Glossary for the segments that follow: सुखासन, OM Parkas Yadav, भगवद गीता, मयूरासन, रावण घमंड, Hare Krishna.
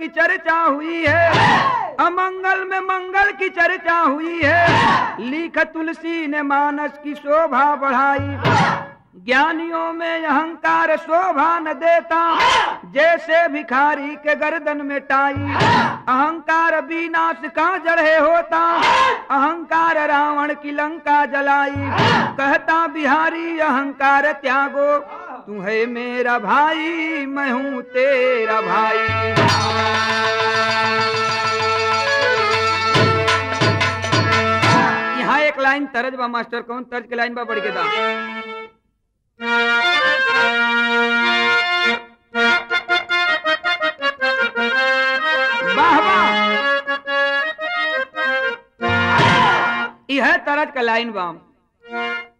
की चर्चा हुई है, अमंगल में मंगल की चर्चा हुई है। लिख तुलसी ने मानस की शोभा बढ़ाई, ज्ञानियों में अहंकार शोभा न देता, जैसे भिखारी के गर्दन में टाई। अहंकार विनाश का जड़ है होता, अहंकार रावण की लंका जलाई। कहता बिहारी अहंकार त्यागो, तू है मेरा भाई मैं हूँ तेरा भाई। लाइन तरज बा मास्टर कौन तर्ज के लाइन बा बढ़ के दा। यह तरज का लाइन बा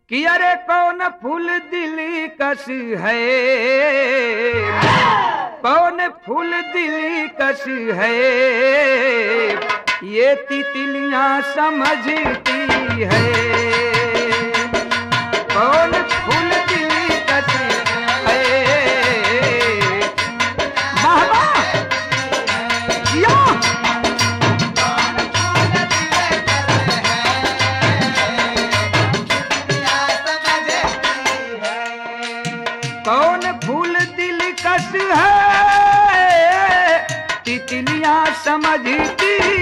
कि अरे कौन फूल दिली कस है, कौन फूल दिली कस है, ये तितलियां समझती है। कौन फूल दिली कस है, बाबा या कौन फूल दिली कस है, तितलियां समझती है।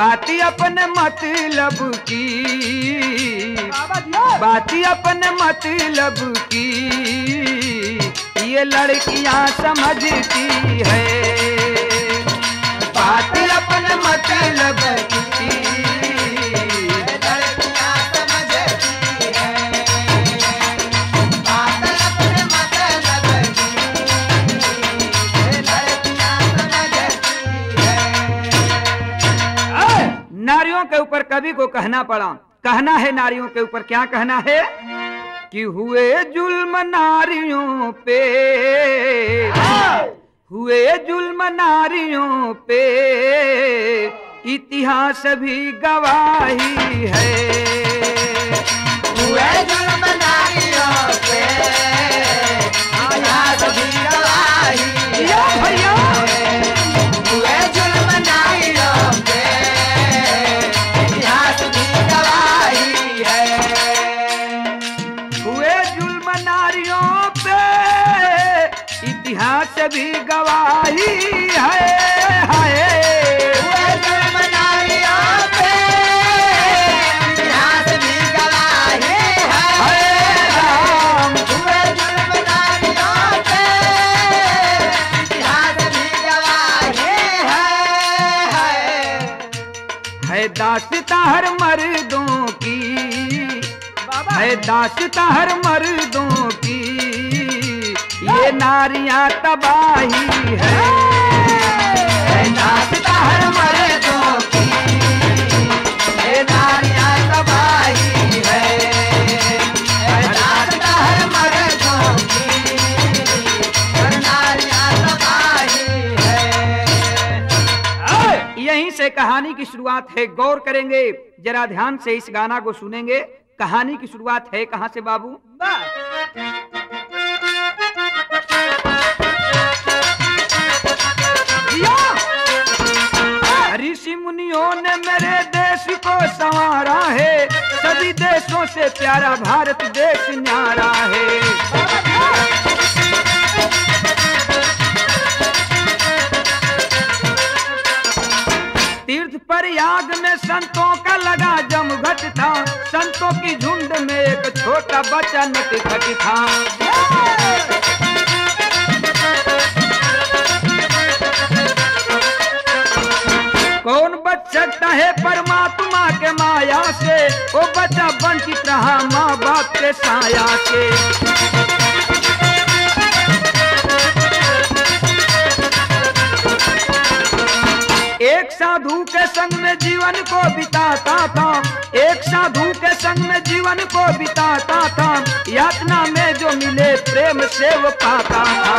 बाती अपने मतलब की, बाती अपने मतलब की, ये लड़कियां समझती है। बाती अपने मतलब की, लड़कियां समझती है। बाती अपने मतलब की, लड़कियां समझती है। नारियों के ऊपर कवि को कहना पड़ा, कहना है नारियों के ऊपर, क्या कहना है कि हुए जुल्म नारियों पे, हुए जुल्म नारियों पे, इतिहास भी गवाही है। हुए जुल्म नारियों पे, इतिहास भी गवाही है। इतिहास भी गवाही है, है। हुए जुल्म नारियों पे, इतिहास भी गवाही है। हुए जुल्म नारियों पे, इतिहास भी गवाही है। दास्तां हर मर्दों की, है दास्तां हर मर्दों की, ये नारियां तबाही है। नाचता हर मर्दों की, ये नारियां तबाही है। नाचता हर मर्दों की, ये नारियां तबाही है। यहीं से कहानी की शुरुआत है। गौर करेंगे जरा, ध्यान से इस गाना को सुनेंगे। कहानी की शुरुआत है कहाँ से बाबू? ऋषि मुनियों ने मेरे देश को संवारा है, सभी देशों से प्यारा भारत देश न्यारा है। तीर्थ प्रयाग में संतों का लगा जमघट था, संतों की झुंड में एक छोटा बच्चा नटखट था। कौन बच सकता है परमात्मा के माया से, वो बच्चा वंचित रहा माँ बाप के साया से। एक एक साधु के संग में जीवन को बिताता था, एक साधु के संग में जीवन को बिताता था, यातना में जो मिले प्रेम से वो पाता था।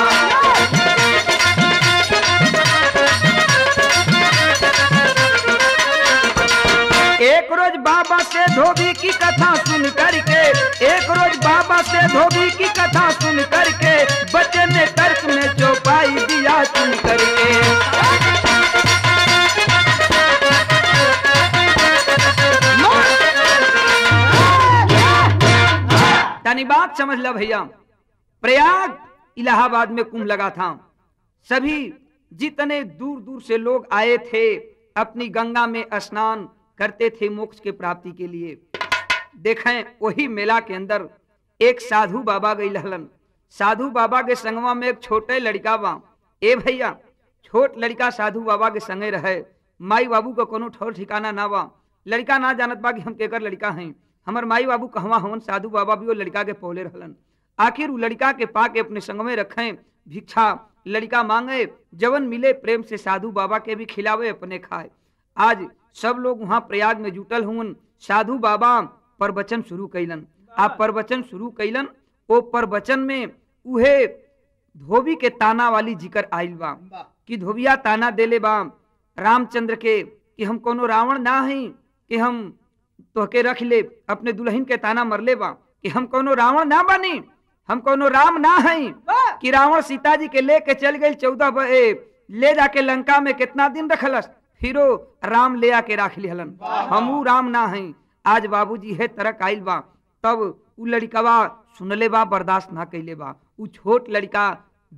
एक रोज बाबा से धोबी की कथा सुन करके, एक रोज बाबा से धोबी की कथा सुन करके बच्चे ने तर्क में चौपाई दिया सुन करके। यानी बात समझ लो भैया, प्रयाग इलाहाबाद में कुंभ लगा था। सभी जितने दूर दूर से लोग आए थे अपनी गंगा में स्नान करते थे मोक्ष के प्राप्ति के लिए। देखें वही मेला के अंदर एक साधु बाबा गई लहलन, साधु बाबा के संगवा में एक छोटे लड़का बा। ए भैया छोट लड़का साधु बाबा के संगे रहे, माई बाबू का कोनो ठोर ठिकाना ना बा। लड़का ना जानत बा कि हम केकर लड़का हैं, हमर माई बाबू कहवा हवन। साधु बाबा भी वो लड़का के पौले रहलन। आखिर वो लड़का के पाके अपने संग में रखें, भिक्षा लड़का मांगे, जवन मिले प्रेम से साधु बाबा के भी खिलावे अपने खाए। आज सब लोग वहाँ प्रयाग में जुटल हुन। साधु बाबा प्रवचन शुरू कैलन। आप प्रवचन शुरू कैलन, वो प्रवचन में उहे धोबी के ताना वाली जिक्र आयल बा कि धोबिया ताना देले बा रामचंद्र के कि हम कोनो रावण ना है कि हम तो के रख ले अपने दुल्हन के ताना मर ले बा कि हम कोनो रावण ना बनी, हम कोनो राम ना है कि रावण सीता जी के लेके चल गई 14 ले जाके लंका में कितना दिन रखलस, फिरो राम ले आके राख लिहलन, हमू राम ना है। आज बाबूजी है तरक आइल बा। तब उ लड़कवा सुनले बा, बर्दाश्त ना कैले बा। उ छोट लड़का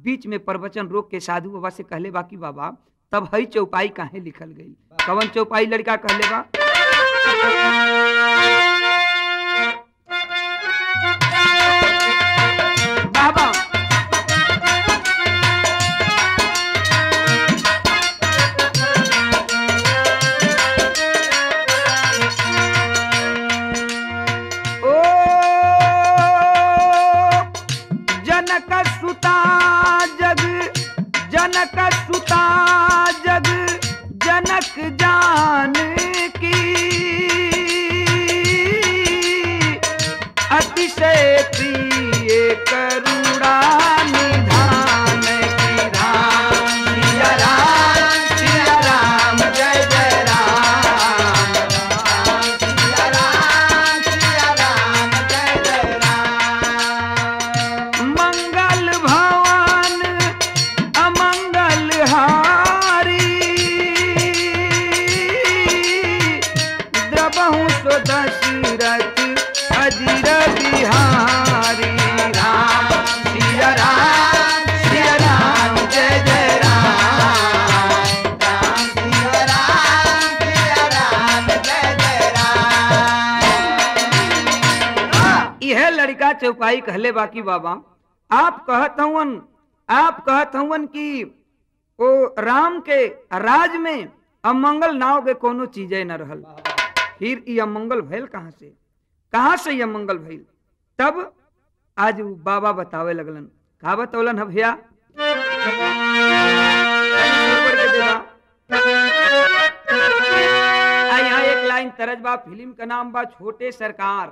बीच में प्रवचन रोक के साधु बाबा से कहले बा कि बाबा तब हई चौपाई काहे लिखल गई, कवन चौपाई लड़का कहले बा। बाबा ओ जनक सुता जग, जनक सुता जग जनक जान की अतिशय प्रिय करुणा निधान की राम। सिया राम सिया राम जय जय राम, सिया राम सिया राम जय जय राम। मंगल भवन अमंगल हारी द्रवहु सो दशरथ अजीर बिहारी। राम सिया राम सिया राम जय जय राम, राम सिया राम जय जय राम। यह लड़का चौपाई कहले बाकी बाबा आप कहत हवन, आप कहत हवन कि ओ राम के राज में अमंगल नाव के कोनो चीजे न रहल। फिर ये अमंगल भयल कहाँ से, कहाँ से यह मंगल भइल। तब आज बाबा बतावे लगलन, कहा बतौलन है भैया। यहाँ एक लाइन तरज बा, फिल्म का नाम बा छोटे सरकार,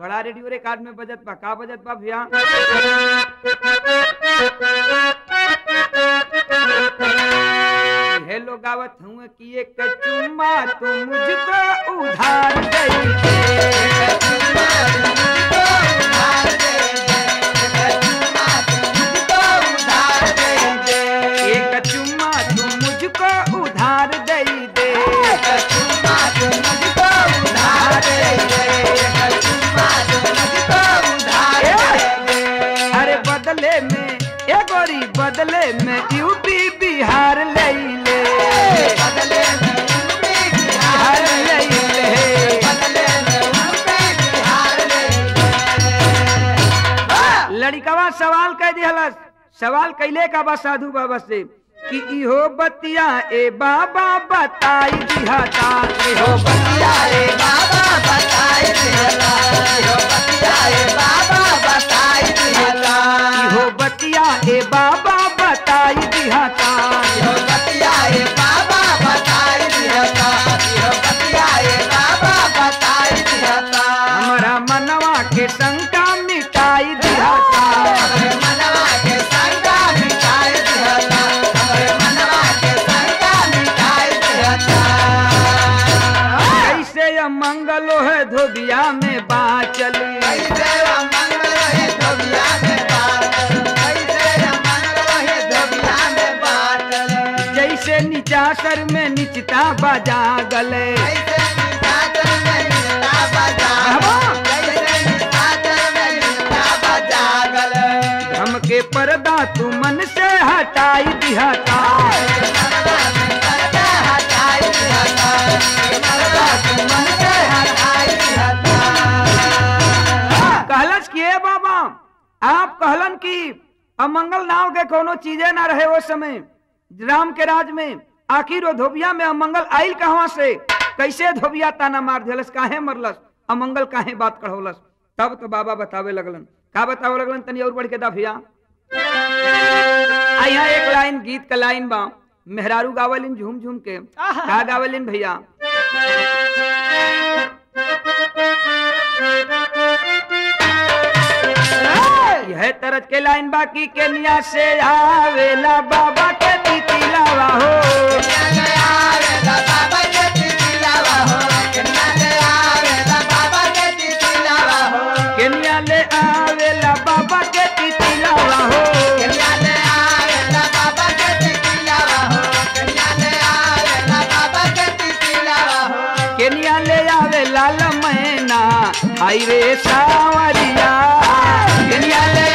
बड़ा रेडियो रिकॉर्ड में बजत बा। का बजत बा भैया, हेलो गावत हूँ कि ये कचुमा तू मुझको उधार गई, कचुमा तू मुझको उधार गई, कचुमा तू मुझको उधार गई, ये कचुमा तू मुझको उधार गई दे, कचुमा तू मुझको उधार गई दे, कचुमा तू मुझको उधार गई। अरे बदले में ये गोरी बदले में यूपी बिहार ले, बदले में यूपी बिहार ले, बदले में यूपी बिहार ले। लड़िकवा सवाल कह दिया, सवाल कैले का बा साधु बाबा से कि इहो बतिया ए बाबा बताई दिहता, इहो बतिया ए बाबा बताई दिहता, इहो बतिया ए बाबा बताई दिहता, इहो बतिया ए बाबा बताई दिहता, इहो बतिया ए बाबा धोबिया में बाँचली। निचाकर में निचिता बजा गले, हम के पर्दा तू मन से हटाई दिहता, कहलस किए बाबा आप कहलन की अमंगल नाव के कोनो चीजें ना रहे वो समय राम के राज में। आखिर वो धोबिया में अमंगल आइल कहाँ से, कैसे धोबिया ताना मार दिलस, काहे मरलस, अमंगल काहे बात कढ़ौलस। तब तो बाबा बतावे लगलन, का बतावे लगलन तनी और बढ़ के दाभिया। यहाँ एक लाइन गीत का लाइन बा, मेहरारू गावलिन झूम झूम के, का गावलिन भैया। यह तरज के लाइन बाकी केनिया से आवेला बाबा के तिलावा हो, आवेला बाबा के तिलावा हो, केनिया ले आवेला बाबा के तिलावा हो, केनिया ले आवेला बाबा के तिलावा हो, केनिया ले आवेला बाबा के तिलावा हो, केनिया ले आवेला बाबा के तिलावा हो, केनिया ले आवेला लमैना आई रे सावरिया, केनिया ले आवेला है।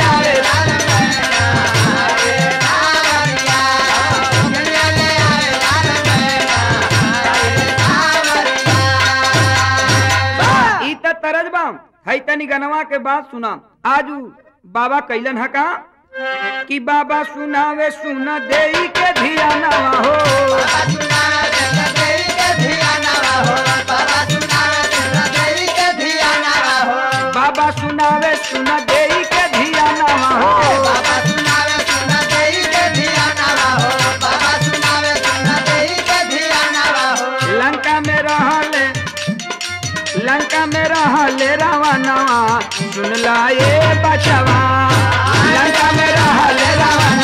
तनी गनवा के बात सुना, आजू बाबा कैलन है का कि बाबा सुनावे सुना देई के धिया नवा हो, बाबा सुनावे देई के धिया नवा हो, बाबा सुनावे देई के धिया नवा हो, बाबा सुनावे सुना देई के धिया नवा हो, बाबा सुनावे सुना देई के धिया नवा हो, बाबा सुनावे सुना देई के धिया नवा हो। लंका में रहले, लंका में रहले रावण सुन लाए बचवा, लंका में रहले रावण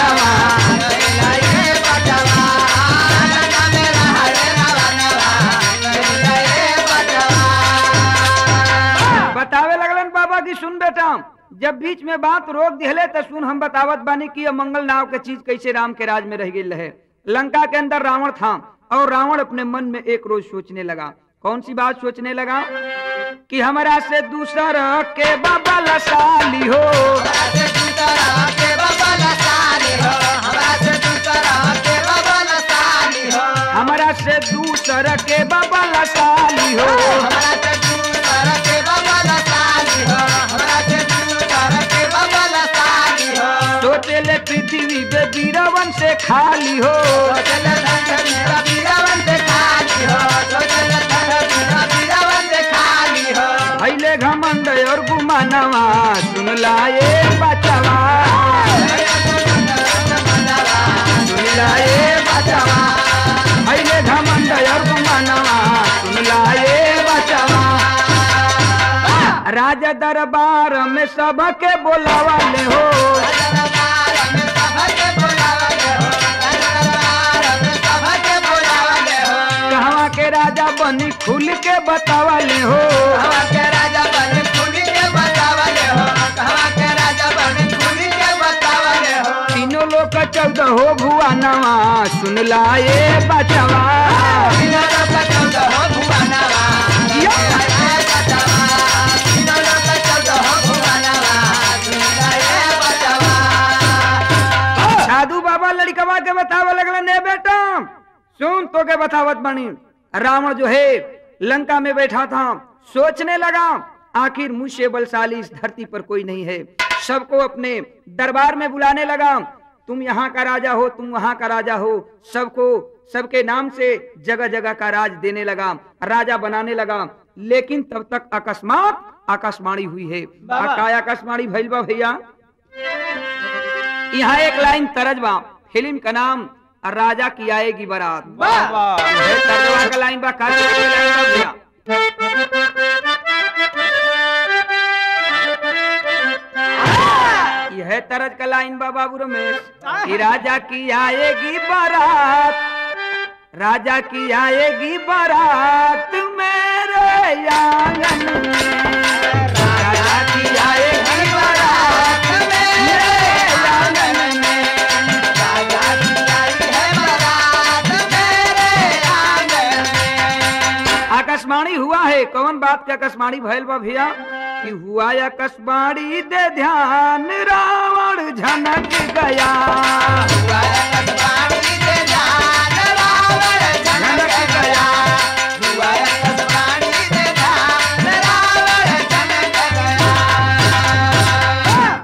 सुन लाए बचवा, लंका में रहले रावण सुन लाए बचवा। बतावे लगलन बाबा की सुन बेटा, जब बीच में बात रोक दिहले तो सुन हम बतावत बानी कि अमंगल नाव के चीज कैसे राम के राज में रह गई है। लंका के अंदर रावण था और रावण अपने मन में एक रोज सोचने लगा, कौन सी बात सोचने लगा कि हमारा से दूसरा के बाबा लसाली हो, हमारा से दूसरा के बाबा लसाली हो, हमारा से दूसरा के बाबा लसाली हो, हमारा से दूसरा के बाबा लसाली हो, हमारा से दूसरा के बाबा लसाली हो, हमारा से दूसरा के बाबा लसाली हो। सोचे ले पृथ्वी पे बीरावन से खाली हो, सोचे ले बीरावन से खाली हो, सोचे ले घमंड और गुमानवा सुन लाए बचवा, सुन लाए बचवा, अरे घमंड और गुमानवा सुन लाए बचवा। राज दरबार में सबके बोलावाले हो, कहाँ के राजा बनी खुल के बतावाले हो, चौदह हो भुआ नवा सुन लाए बचवा, चौदह हो भुआ नवा साधु बाबा लड़कवा के बतावा लगला। ने बेटा सुन तो के बतावत बनी, रावण जो है लंका में बैठा था, सोचने लगा आखिर मुझसे बलशाली इस धरती पर कोई नहीं है। सबको अपने दरबार में बुलाने लगा, तुम यहाँ का राजा हो, तुम वहाँ का राजा हो, सबको सबके नाम से जगह जगह का राज देने लगा, राजा बनाने लगा। लेकिन तब तक अकस्मात आकाशवाणी हुई है। काया आकाशवाणी भइल बा भैया। यहाँ एक लाइन तरज बा, फिल्म का नाम राजा की आएगी बारात। तरजवा का लाइन बा, यह तरज का लाइन बाबू रमेश, राजा की आएगी बारात, राजा की आएगी बारात मेरे आंगन में, राजा की आएगी बारात मेरे आंगन में, राजा की आएगी बारात मेरे आंगन में। आकाशवाणी हुआ है, कौन बात के आकाशवाणी भैल बा भैया कि हुआ आकाशवाणी दे ध्यान रावण झनक गया, हुआ आकाशवाणी दे ध्यान रावण झनक गया, हुआ आकाशवाणी दे ध्यान रावण झनक गया।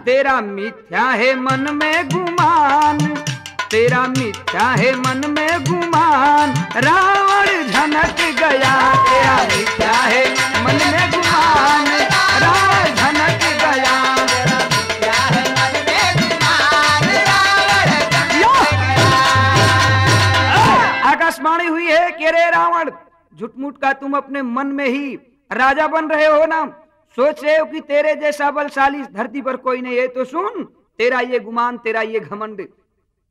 तेरा मिथ्या है मन में गुमान, तेरा मिथ्या है मन में गुमान, रावण झनक गया, तेरा मिथ्या है मन में गुमान, रावण झनक गया, तेरा मिथ्या है मन में गुमान, रावण झनक गया। आकाशवाणी हुई है कि रे रावण झूठमूठ का तुम अपने मन में ही राजा बन रहे हो ना, सोच रहे हो कि तेरे जैसा बलशाली धरती पर कोई नहीं है, तो सुन तेरा ये गुमान, तेरा ये घमंड,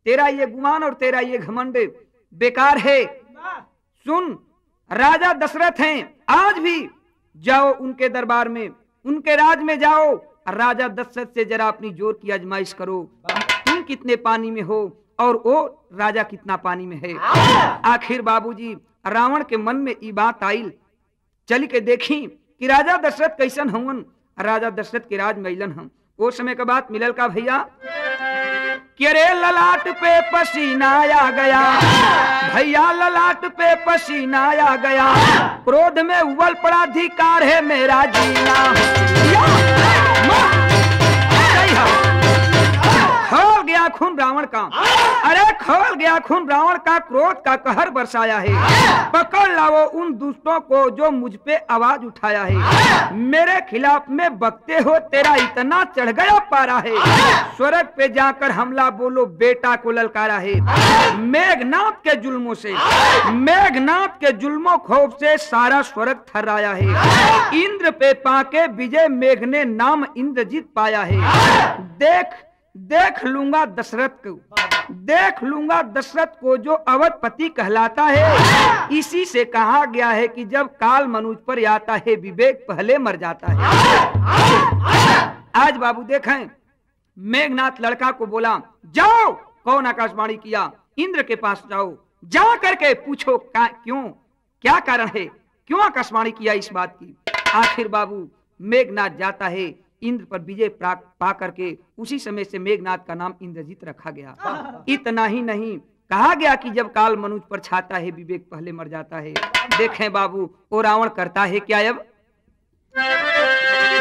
तेरा ये गुमान और तेरा ये घमंड बेकार है। सुन राजा दशरथ हैं, आज भी जाओ उनके दरबार में, उनके राज में जाओ, राजा दशरथ से जरा अपनी जोर की आजमाइश करो, तुम कितने पानी में हो और वो राजा कितना पानी में है। आखिर बाबूजी रावण के मन में ये बात आई, चल के देखी कि राजा दशरथ कैसन हवन, राजा दशरथ के राज मैलन हम। वो समय का बात मिलल का भैया अरे ललाट पे पसीना आ गया, भैया ललाट पे पसीना आ गया, क्रोध में उबल पड़ा, अधिकार है मेरा जीना, खोल गया खून रावण का, अरे खोल गया खून रावण का, क्रोध का कहर बरसाया है, पकड़ लाओ उन दुष्टों को जो मुझ पे आवाज उठाया है, मेरे खिलाफ में बकते हो, तेरा इतना चढ़ गया पारा है, स्वर्ग पे जाकर हमला बोलो, बेटा को ललकारा है, मेघनाथ के जुल्मों से, मेघनाथ के जुल्मों खौफ से सारा स्वर्ग थर्राया है, इंद्र पे पाके विजय मेघ ने नाम इंद्रजीत पाया है, देख लूंगा दशरथ को, देख लूंगा दशरथ को जो अवधपति कहलाता है, इसी से कहा गया है कि जब काल मनुज पर आता है विवेक पहले मर जाता है। आज बाबू देखें मेघनाथ लड़का को बोला जाओ, कौन आकाशवाणी किया, इंद्र के पास जाओ, जा करके पूछो क्यों, क्या कारण है, क्यों आकाशवाणी किया इस बात की। आखिर बाबू मेघनाथ जाता है, इंद्र पर विजय पा करके उसी समय से मेघनाथ का नाम इंद्रजीत रखा गया। इतना ही नहीं कहा गया कि जब काल मनुज पर छाता है विवेक पहले मर जाता है। देखें बाबू वो रावण करता है क्या। अब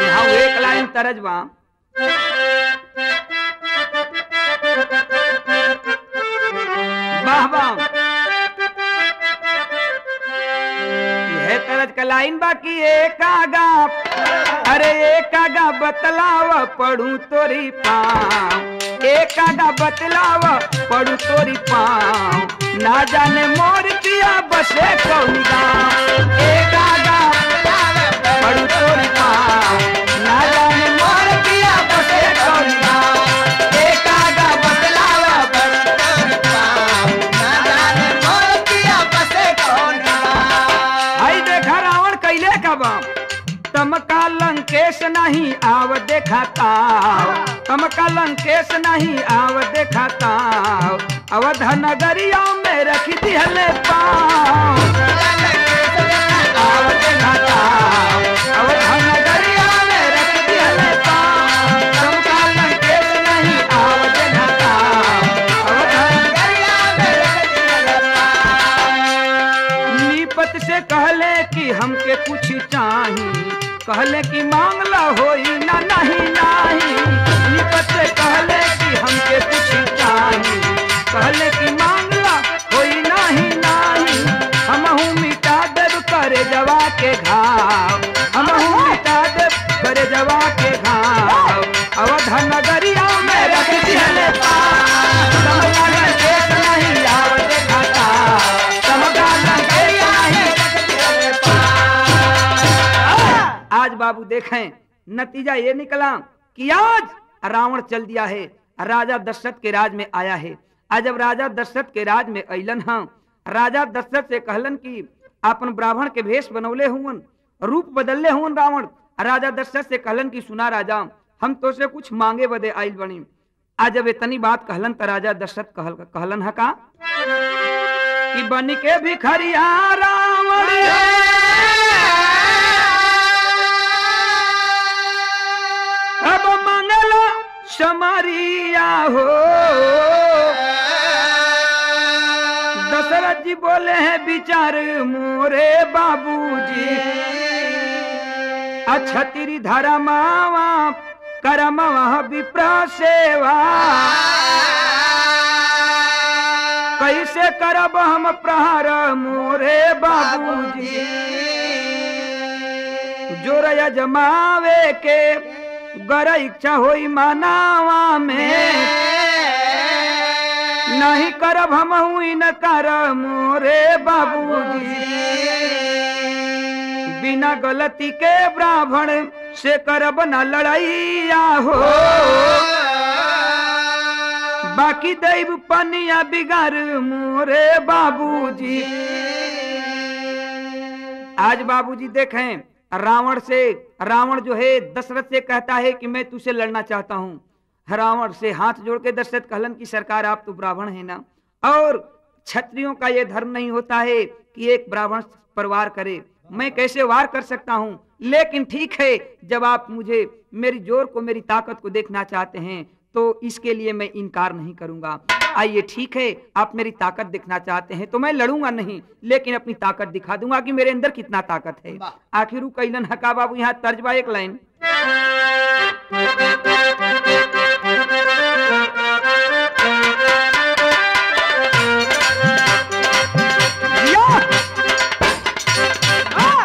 यहाँ एक लाइन तरजमा तरज का लाइन बाकी एक आगा, अरे एक आगा बतलावा पढ़ू तोरी पाँव, एक आगा बतलावा पढ़ू तोरी पाँव, ना जाने मोर पिया बसे कौन गाँव, एक आगा पढ़ू तोरी पाँव, ना जाने मोर पिया बसे कौन गाँव, एक आगा बतलावा पढ़ू तोरी पाँव, ना जाने मोर पिया बसे कौन गाँव। आई देखा रावण कैले का बाप, तमका लंकेश नहीं आव देखाता, तमका लंकेश नहीं आव देखाता, अवध नगरिया में रखी थी हले पाँव, आव देखाता, अवध नगरिया में रखी थी हले पाँव, तमका लंकेश नहीं आव देखाता, अवध नगरिया में रखी थी हले पाँव। नीपत से कहले कि हमके कुछ चाहिए, कहले की मांगला होई ना नहीं नाही, निपत से कहले कि हमके कुछ चाही, कहले की मांगला होई नहीं नाही, हमहू मिटा देव करे जवा के घाव, हमहू मिटा देव करे जवा के घाव, अवध नगरिया में रख दिहले पाँव। आज बाबू देखें नतीजा ये निकला कि आज रावण चल दिया है, राजा दशरथ के राज में आया है। आज जब राजा दशरथ के राज में ऐलन, हाँ राजा दशरथ से कहलन कि आपन ब्राह्मण के भेष बनौले हुवन, रूप बदलले हुवन रावण। राजा दशरथ से कहलन कि सुना राजा, हम तो से कुछ मांगे बदे आइल बनी। आज जब इतनी बात कहलन त राजा दशरथ कहलन है का कि बन के भिखरिया रावण अब मंगला शमारिया हो। दशरथ जी बोले हैं विचार मोरे बाबूजी, अच्छा तेरी धरा मावा करम वहा विप्रा सेवा, कैसे करब हम प्रहार मोरे बाबूजी। जोरया जमावे के गरा इच्छा होई मानावा में, नहीं करब हम हुई न कर मोरे बाबूजी। बिना गलती के ब्राह्मण से करब न लड़ाइया हो, बाकी दैव पनिया बिगार मोरे बाबूजी। आज बाबूजी देखें रावण से, रावण जो है दशरथ से कहता है कि मैं तुझसे लड़ना चाहता हूँ। रावण से हाथ जोड़ के दशरथ कहलन की सरकार आप तो ब्राह्मण है ना, और क्षत्रियों का यह धर्म नहीं होता है कि एक ब्राह्मण पर वार करे, मैं कैसे वार कर सकता हूँ। लेकिन ठीक है, जब आप मुझे मेरी जोर को मेरी ताकत को देखना चाहते हैं तो इसके लिए मैं इनकार नहीं करूँगा। आइए ठीक है, आप मेरी ताकत दिखना चाहते हैं तो मैं लड़ूंगा नहीं, लेकिन अपनी ताकत दिखा दूंगा कि मेरे अंदर कितना ताकत है। आखिर कैलन हका बाबू यहाँ तर्जबा एक लाइन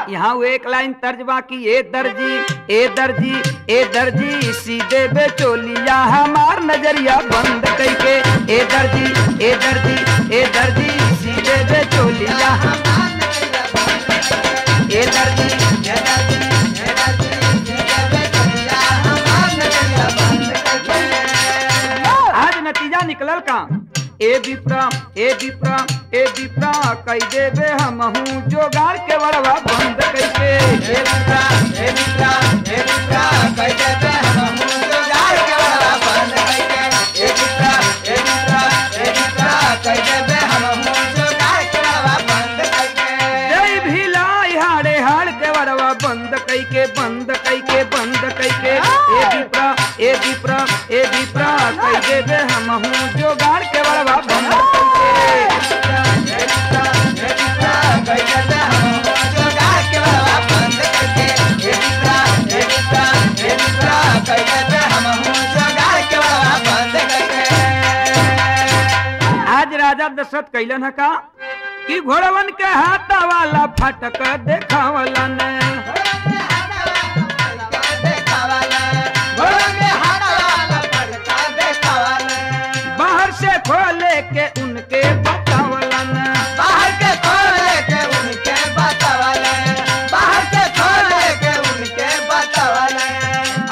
यहाँ वो एक लाइन तर्जबा की ए दर्जी ए दर्जी ए दर्जी सीधे बेचोलिया हमार नजरिया बंद करके, ए दर्जी ए दर्जी ए दर्जी सीधे बेचोलिया, ए दर्जी ए दर्जी ए दर्जी सीधे बेचोलिया हमार नजरिया बंद करके। आज नतीजा निकलल का ए विप्रा कई देवे हम हूँ जोगाड़ के बड़वा बंद करके, ए विप्रा ए विप्रा ए विप्रा कई देवे हम हूँ जोगाड़ के बड़वा बंद करके, ए विप्रा ए विप्रा ए विप्रा कई देवे हम हूँ जोगाड़ के बड़वा बंद करके। जय भीला हाड़े हाड़ के बड़वा बंद करके बंद करके बंद करके, ए विप्रा ए विप्रा ए विप्रा कई देवे हम हूँ जोगाड़ के बड़वा बंद करके। आज राजा दशरथ कैलन है का कि घोड़वन के हाथ वाला फटक देखावलन, बाहर से खोले के उनके बतावलन, बाहर के खोले के उनके बतावलन, बाहर से खोले के उनके बतावलन।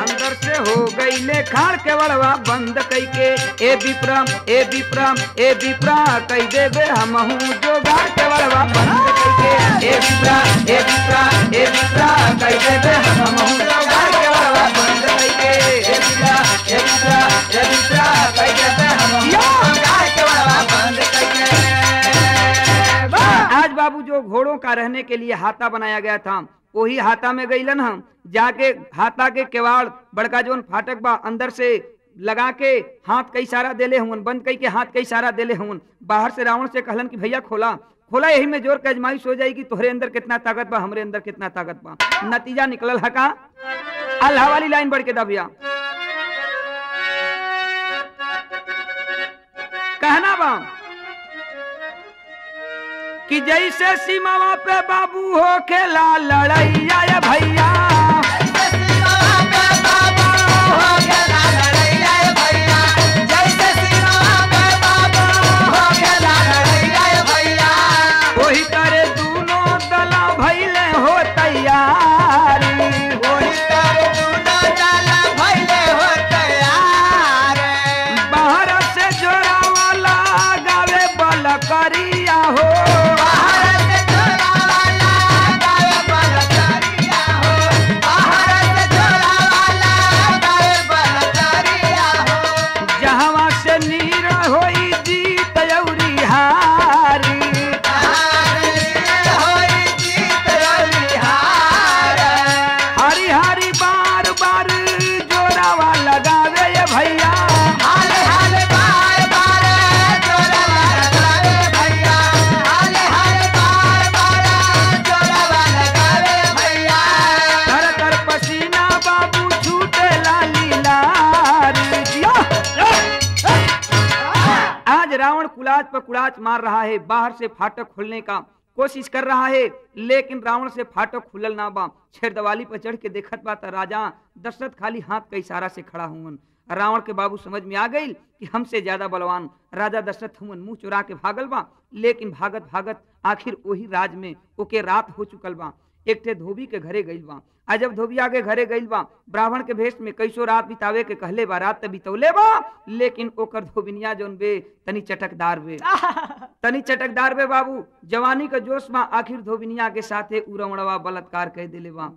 अंदर से हो गई ले खाड़ के बड़वा बंद कई के, ए विप्रा ए विप्रा ए विप्रा कई देवे हम हूँ जोगाड़ के बड़वा बंद कई के, ए विप्रा ए विप्रा ए विप्रा कई देवे हम हूँ जोगाड़ के बड़वा बंद कई के, ए विप्रा ए विप्रा ए विप्रा कई देवे हम हूँ जोगाड़ के बड़वा बंद कई के। आज बाबू जो घोड़ों का रहने के लिए हाथा बनाया गया था वही हाथा में गईलन हम, जाके हाथा के केवाड़ बड़का जोन फाटक बा अंदर से लगा के हाथ का इशारा देले हुन बंद कई के, हाथ का इशारा देले हुन। बाहर से रावण से कहलन कि भैया खोला खोला, यही में जोर के आजमाइश हो जाएगी, तोहरे अंदर कितना ताकत बा हमरे अंदर कितना ताकत बा। नतीजा निकलल है का अल्लाह वाली लाइन बढ़ के दा भैया कहना बा कि जैसे सीमावा पे बाबू हो खेला लड़ैया या भैया, बाहर से जोरावाला गावे बलकरिया हो। कुड़ाच पर कुड़ाच मार रहा है, बाहर से फाटक खोलने का कोशिश कर रहा है, लेकिन रावण से फाटक खुलल ना बा। छेरदवाली पर चढ़ के देखत बाता राजा दशरथ खाली हाथ का इशारा से खड़ा हुवन। रावण के बाबू समझ में आ गई कि हमसे ज्यादा बलवान राजा दशरथ हुवन मुंह चुरा के भागल बा, लेकिन भागत भागत आखिर वही राज में ओके रात हो चुकल बा। एक ठे धोबी के घरे गइल बा। अजब धोबी आगे घरे गइल बा, ब्राह्मण के भेष में कैसो रात बितावे के कहले बा। रात बितौले बा, लेकिन ओकर धोबिनिया जोन बे तनी चटकदार बे, तनी चटकदार बे बाबू। जवानी का जोश में आखिर धोबिनिया के साथे उ रावणवा बलात्कार कह देले बा।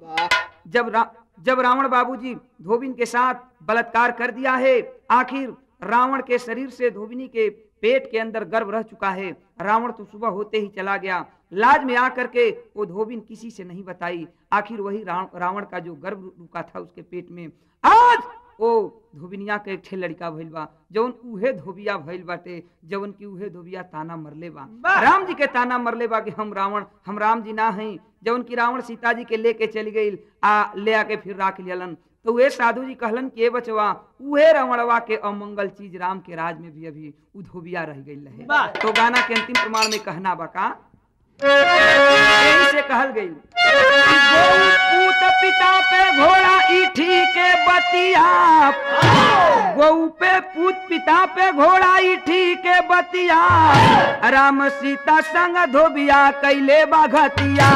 जब रावण बाबूजी धोबिन के साथ बलात्कार कर दिया है, आखिर रावण के शरीर से धोबिनी के पेट के अंदर गर्भ रह चुका है। रावण तो सुबह होते ही चला गया। लाज में आकर के वो धोबिन किसी से नहीं बताई। आखिर वही रावण का जो गर्भ रुका था उसके पेट में आज ओ धोबिनिया के एक ठे लड़का भइल बा, जौन उहे धोबिया भइल बाटे जौन की उहे धोबिया ताना मरले बा। राम जी के ताना मरले बा कि हम राम जी ना हैं, जौन की रावण सीता जी के लेके चली गई आ ले आके फिर राख लियलन। तो वे साधु जी कहलन कि ए बचवा उहे रावणवा के अमंगल चीज राम के राज में भी अभी उ धोबिया रह गई रहे। तो गाना के अंतिम प्रमाण में कहना बा का से कहल गई पूत पिता पे घोड़ा ईठी के बतिया, गऊ पे पूत पिता पे घोड़ा ईठी के बतिया, राम सीता संग धोबिया कैले बाघतिया।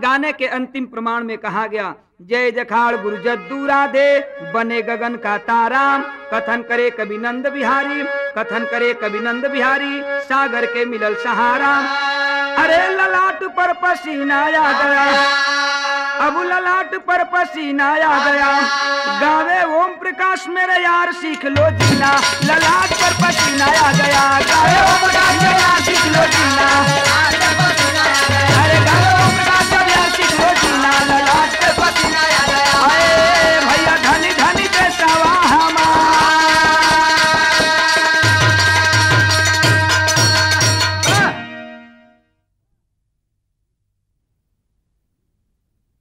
गाने के अंतिम प्रमाण में कहा गया जय जखाड़ गुरुजत दूरा दे बने गगन का तारा, कथन करे कवि नंद बिहारी, कथन करे कवि नंद बिहारी, सागर के मिलल सहारा। अरे ललाट पर पसीना आ गया, अब ललाट पर पसीना आ गया, गावे ओम प्रकाश मेरे यार सीख लो जीना, ललाट पर पसीना आ गया।